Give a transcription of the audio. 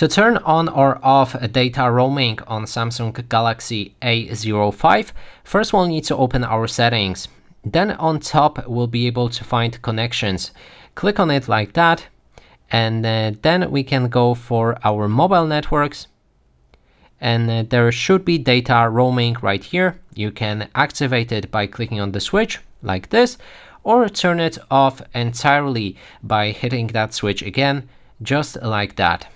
To turn on or off data roaming on Samsung Galaxy A05, first we'll need to open our settings. Then on top we'll be able to find connections. Click on it like that, and then we can go for our mobile networks, and there should be data roaming right here. You can activate it by clicking on the switch like this, or turn it off entirely by hitting that switch again, just like that.